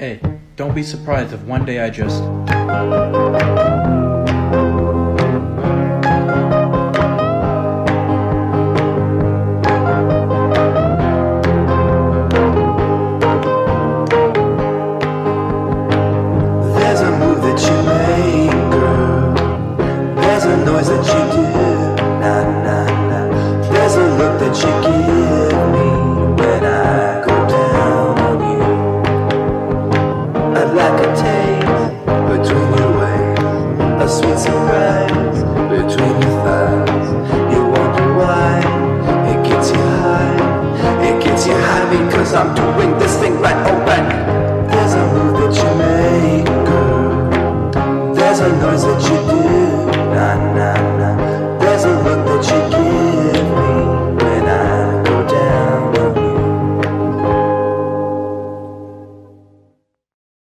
Hey, don't be surprised if one day I just... There's a move that you make, girl. There's a noise that you do. Nah, nah, nah. There's a look that you give me when I go down on you. I'd like a taste between your ways, a sweet surprise between your thighs. You wonder why it gets you high. It gets you high because I'm doing this thing right.